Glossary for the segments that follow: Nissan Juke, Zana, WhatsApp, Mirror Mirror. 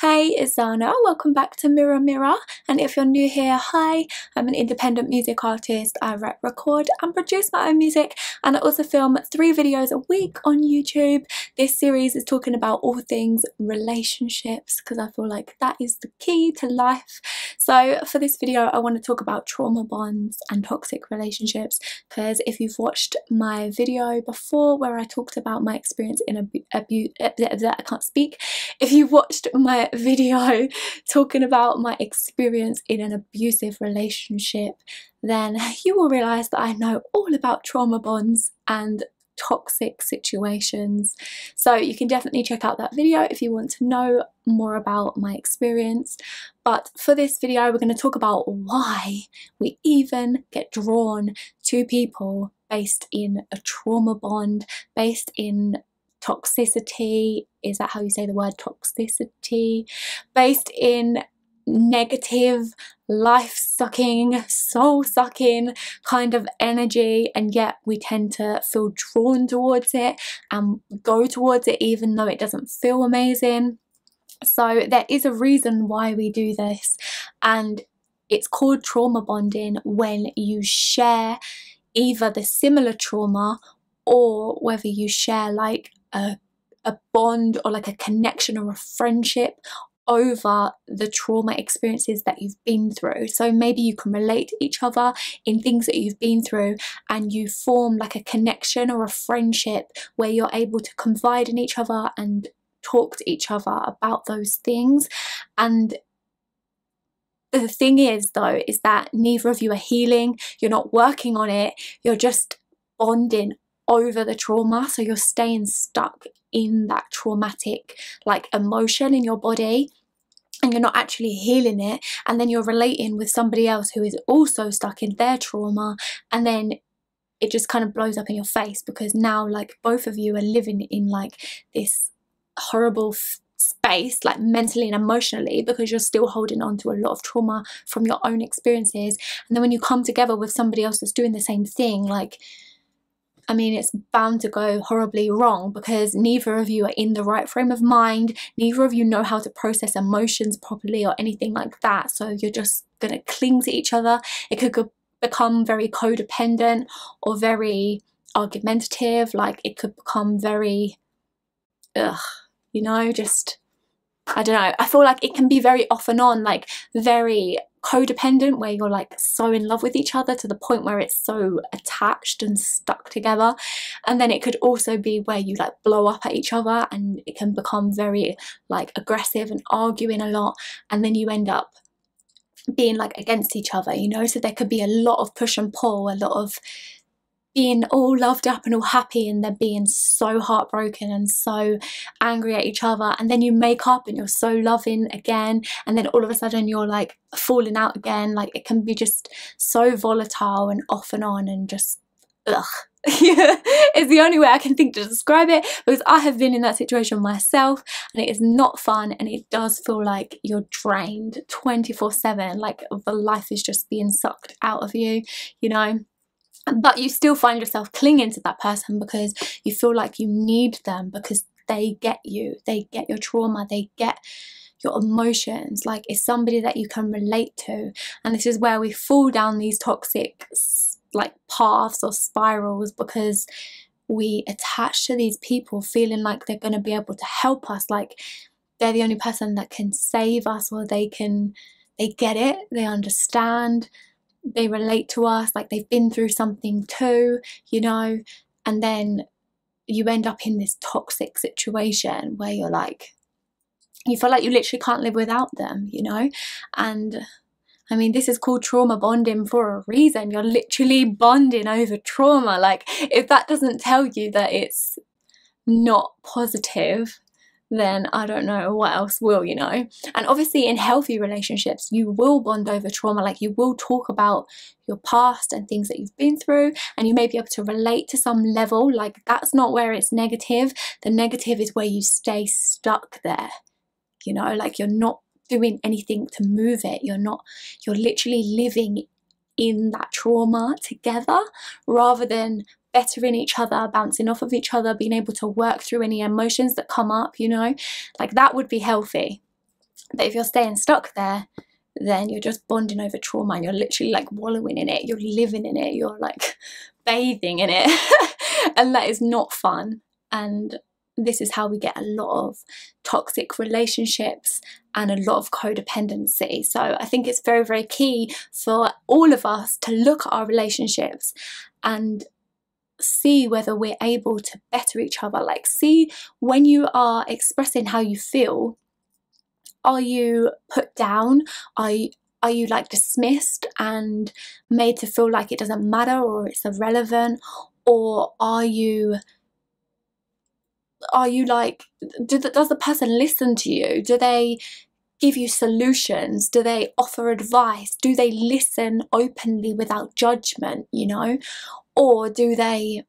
Hey, it's Zana. Welcome back to Mirror Mirror. And if you're new here, hi, I'm an independent music artist. I write, record and produce my own music, and I also film 3 videos a week on YouTube. This series is talking about all things relationships because I feel like that is the key to life. So for this video, I want to talk about trauma bonds and toxic relationships, because if you've watched my video before where I talked about my experience in abuse, I can't speak. If you watched my video talking about my experience in an abusive relationship, then you will realize that I know all about trauma bonds and toxic situations. So you can definitely check out that video if you want to know more about my experience. But for this video, we're going to talk about why we even get drawn to people based in a trauma bond, based in toxicity. Is that how you say the word? Toxicity. Based in negative, life-sucking, soul-sucking kind of energy, and yet we tend to feel drawn towards it and go towards it even though it doesn't feel amazing. So there is a reason why we do this, and it's called trauma bonding when you share either the similar trauma or whether you share like a bond or like a connection or a friendship over the trauma experiences that you've been through. So maybe you can relate to each other in things that you've been through, and you form like a connection or a friendship where you're able to confide in each other and talk to each other about those things. And the thing is though, is that neither of you are healing, you're not working on it, you're just bonding over the trauma, so you're staying stuck in that traumatic like emotion in your body, and you're not actually healing it. And then you're relating with somebody else who is also stuck in their trauma, and then it just kind of blows up in your face, because now like both of you are living in like this horrible space, like mentally and emotionally, because you're still holding on to a lot of trauma from your own experiences. And then when you come together with somebody else that's doing the same thing, like, I mean, it's bound to go horribly wrong, because neither of you are in the right frame of mind, neither of you know how to process emotions properly or anything like that, so you're just going to cling to each other. It could become very codependent or very argumentative, like it could become very, you know, just, I don't know, I feel like it can be very off and on, like very codependent, where you're like so in love with each other to the point where it's so attached and stuck together. And then it could also be where you like blow up at each other, and it can become very like aggressive and arguing a lot, and then you end up being like against each other, you know. So there could be a lot of push and pull, a lot of being all loved up and all happy, and then being so heartbroken and so angry at each other. And then you make up and you're so loving again, and then all of a sudden you're like falling out again. Like it can be just so volatile and off and on, and just ugh. It's the only way I can think to describe it, because I have been in that situation myself, and it is not fun, and it does feel like you're drained 24/7, like the life is just being sucked out of you, you know. But you still find yourself clinging to that person because you feel like you need them, because they get you, they get your trauma, they get your emotions, like it's somebody that you can relate to. And this is where we fall down these toxic like paths or spirals, because we attach to these people feeling like they're going to be able to help us, like they're the only person that can save us, or they get it, they understand, they relate to us, like they've been through something too, you know. And then you end up in this toxic situation where you're like, you feel like you literally can't live without them, you know. And I mean, this is called trauma bonding for a reason. You're literally bonding over trauma. Like if that doesn't tell you that it's not positive, then I don't know what else will, you know. And obviously in healthy relationships, you will bond over trauma, like you will talk about your past and things that you've been through, and you may be able to relate to some level. Like that's not where it's negative. The negative is where you stay stuck there, you know, like you're not doing anything to move it, you're literally living in that trauma together, rather than bettering each other, bouncing off of each other, being able to work through any emotions that come up, you know. Like that would be healthy. But if you're staying stuck there, then you're just bonding over trauma and you're literally like wallowing in it, you're living in it, you're like bathing in it. And that is not fun. And this is how we get a lot of toxic relationships and a lot of codependency. So I think it's very, very key for all of us to look at our relationships and see whether we're able to better each other. Like, see when you are expressing how you feel, are you put down? Are you like dismissed and made to feel like it doesn't matter or it's irrelevant? Or are you like, does the person listen to you? Do they give you solutions? Do they offer advice? Do they listen openly without judgment, you know? Or do they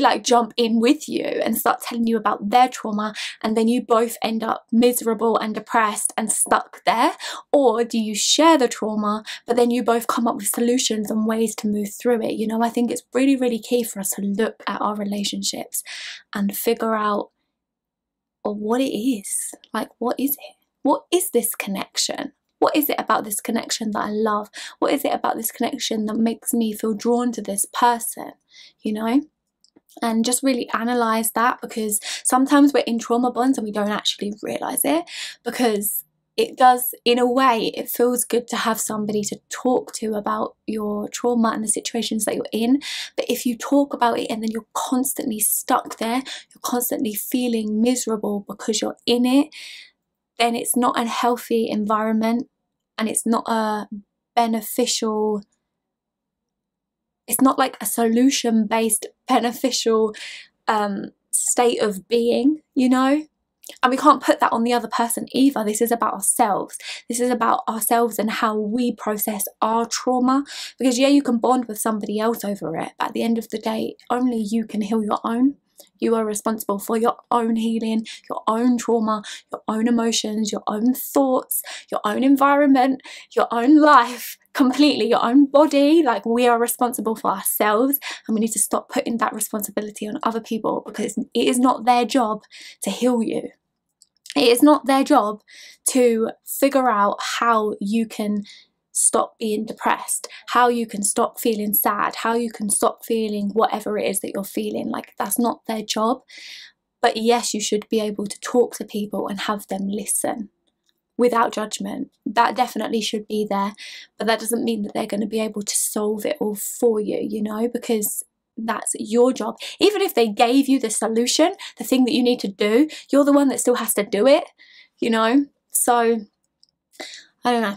like jump in with you and start telling you about their trauma, and then you both end up miserable and depressed and stuck there? Or do you share the trauma, but then you both come up with solutions and ways to move through it? You know, I think it's really, really key for us to look at our relationships and figure out what it is. Like, what is it? What is this connection? What is it about this connection that I love? What is it about this connection that makes me feel drawn to this person, you know? And just really analyze that, because sometimes we're in trauma bonds and we don't actually realize it, because it does, in a way, it feels good to have somebody to talk to about your trauma and the situations that you're in. But if you talk about it and then you're constantly stuck there, you're constantly feeling miserable because you're in it, then it's not a healthy environment, and it's not a beneficial, it's not like a solution-based beneficial state of being, you know? And we can't put that on the other person either. This is about ourselves. This is about ourselves and how we process our trauma. Because yeah, you can bond with somebody else over it, but at the end of the day, only you can heal your own. You are responsible for your own healing, your own trauma, your own emotions, your own thoughts, your own environment, your own life. Completely your own body. Like, we are responsible for ourselves, and we need to stop putting that responsibility on other people, because it is not their job to heal you. It is not their job to figure out how you can stop being depressed, how you can stop feeling sad, how you can stop feeling whatever it is that you're feeling. Like, that's not their job. But yes, you should be able to talk to people and have them listen without judgment. That definitely should be there, but that doesn't mean that they're going to be able to solve it all for you, you know, because that's your job. Even if they gave you the solution, the thing that you need to do, you're the one that still has to do it, you know? So, I don't know.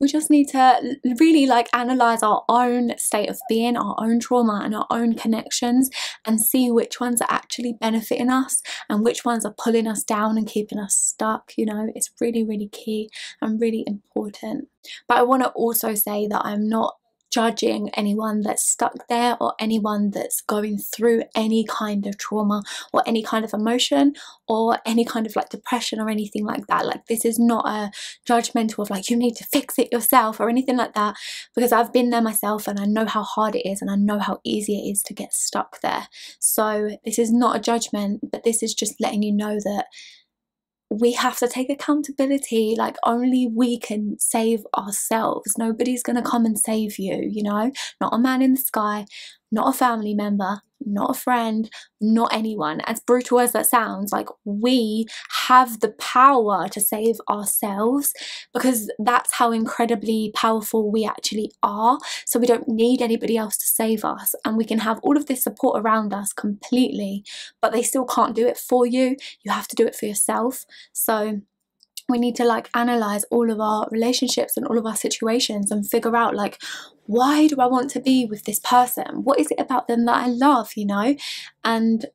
We just need to really like analyze our own state of being, our own trauma and our own connections, and see which ones are actually benefiting us and which ones are pulling us down and keeping us stuck. You know, it's really, really key and really important. But I want to also say that I'm not judging anyone that's stuck there or anyone that's going through any kind of trauma or any kind of emotion or any kind of like depression or anything like that. Like, this is not a judgmental of like, you need to fix it yourself or anything like that, because I've been there myself and I know how hard it is and I know how easy it is to get stuck there. So this is not a judgment, but this is just letting you know that we have to take accountability. Like, only we can save ourselves. Nobody's going to come and save you, you know? Not a man in the sky, not a family member, not a friend, not anyone. As brutal as that sounds, like, we have the power to save ourselves, because that's how incredibly powerful we actually are. So we don't need anybody else to save us, and we can have all of this support around us completely, but they still can't do it for you. You have to do it for yourself. So we need to like analyze all of our relationships and all of our situations and figure out like, why do I want to be with this person? What is it about them that I love, you know? And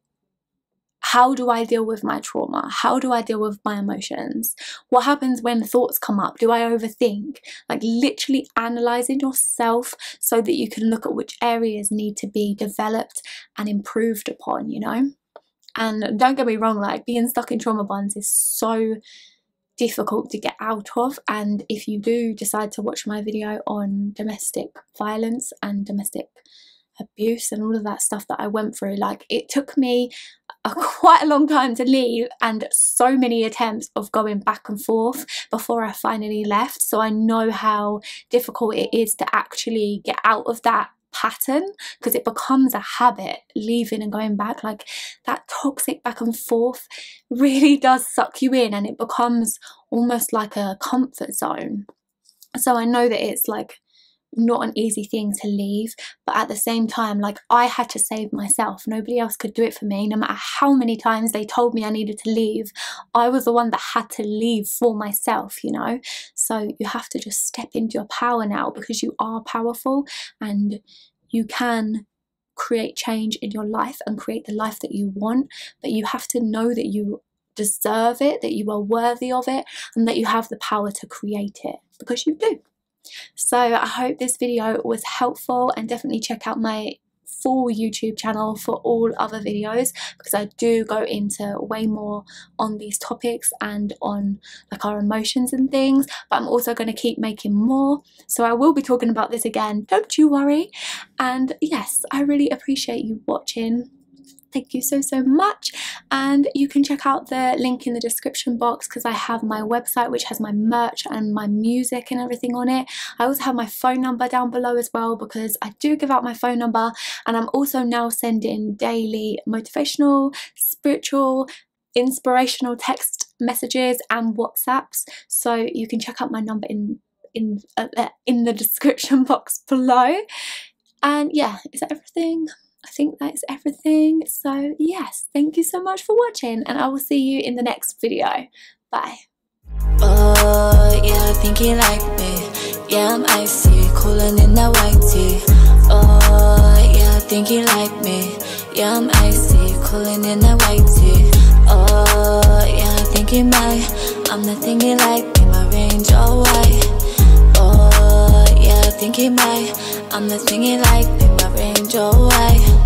how do I deal with my trauma? How do I deal with my emotions? What happens when thoughts come up? Do I overthink? Like, literally analysing yourself so that you can look at which areas need to be developed and improved upon, you know? And don't get me wrong, like, being stuck in trauma bonds is so difficult to get out of. And if you do decide to watch my video on domestic violence and domestic abuse and all of that stuff that I went through, like, it took me quite a long time to leave and so many attempts of going back and forth before I finally left. So I know how difficult it is to actually get out of that pattern, because it becomes a habit, leaving and going back. Like, that toxic back and forth really does suck you in, and it becomes almost like a comfort zone. So I know that it's like not an easy thing to leave, but at the same time, like, I had to save myself. Nobody else could do it for me. No matter how many times they told me I needed to leave, I was the one that had to leave for myself, you know. So you have to just step into your power now, because you are powerful and you can create change in your life and create the life that you want. But you have to know that you deserve it, that you are worthy of it, and that you have the power to create it, because you do. So I hope this video was helpful, and definitely check out my full YouTube channel for all other videos, because I do go into way more on these topics and on like our emotions and things. But I'm also going to keep making more, so I will be talking about this again, don't you worry. And yes, I really appreciate you watching. Thank you so much, and you can check out the link in the description box, because I have my website which has my merch and my music and everything on it. I also have my phone number down below as well, because I do give out my phone number, and I'm also now sending daily motivational, spiritual, inspirational text messages and WhatsApps, so you can check out my number in the description box below. And yeah, is that everything? I think that is everything. So yes, thank you so much for watching, and I will see you in the next video. Bye. Oh yeah, I think he like me. Yeah, I'm icy, cooling in that white tea. Oh yeah, I think he like me. Yeah, I'm icy, cooling in that white tea. Oh yeah, I think he might. I'm not thinking like me, my range all white. Oh yeah, I think he might. I'm not thinking like me, my range all white.